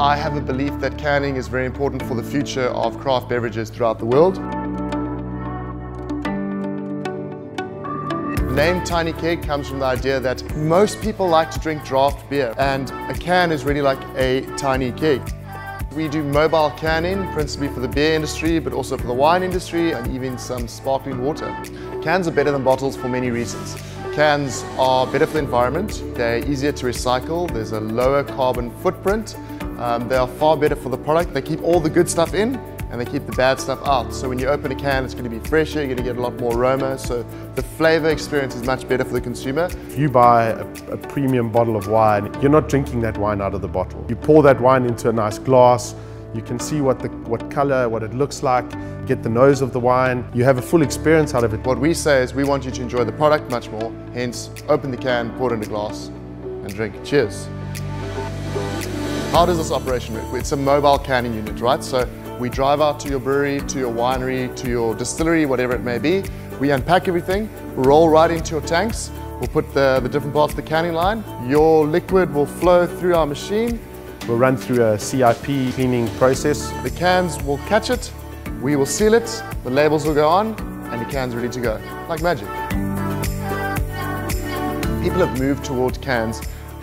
I have a belief that canning is very important for the future of craft beverages throughout the world. The name Tiny Keg comes from the idea that most people like to drink draft beer, and a can is really like a tiny keg. We do mobile canning, principally for the beer industry, but also for the wine industry and even some sparkling water. Cans are better than bottles for many reasons. Cans are better for the environment, they're easier to recycle, there's a lower carbon footprint, they are far better for the product, they keep all the good stuff in and they keep the bad stuff out. So when you open a can, it's going to be fresher, you're going to get a lot more aroma, so the flavour experience is much better for the consumer. If you buy a premium bottle of wine, you're not drinking that wine out of the bottle. You pour that wine into a nice glass, you can see what colour, what it looks like, get the nose of the wine, you have a full experience out of it. What we say is we want you to enjoy the product much more, hence open the can, pour it in a glass and drink. Cheers. How does this operation work? It's a mobile canning unit, right? So we drive out to your brewery, to your winery, to your distillery, whatever it may be. We unpack everything, roll right into your tanks. We'll put the different parts of the canning line. Your liquid will flow through our machine. We'll run through a CIP cleaning process. The cans will catch it, we will seal it, the labels will go on, and the can's ready to go, like magic. People have moved toward cans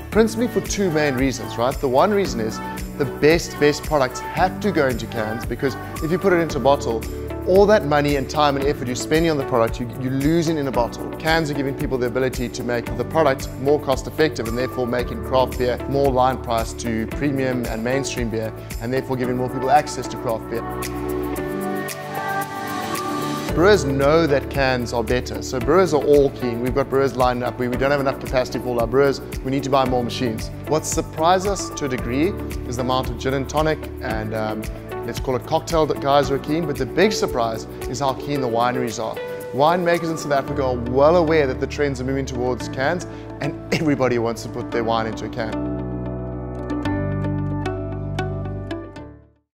principally for two main reasons, right? The one reason is the best products have to go into cans, because if you put it into a bottle, all that money and time and effort you're spending on the product, you're losing in a bottle. Cans are giving people the ability to make the product more cost effective and therefore making craft beer more line priced to premium and mainstream beer, and therefore giving more people access to craft beer. Brewers know that cans are better, so brewers are all keen. We've got brewers lined up. We don't have enough capacity for all our brewers. We need to buy more machines. What surprised us to a degree is the amount of gin and tonic and let's call it cocktail that guys are keen, but the big surprise is how keen the wineries are. Winemakers in South Africa are well aware that the trends are moving towards cans, and everybody wants to put their wine into a can.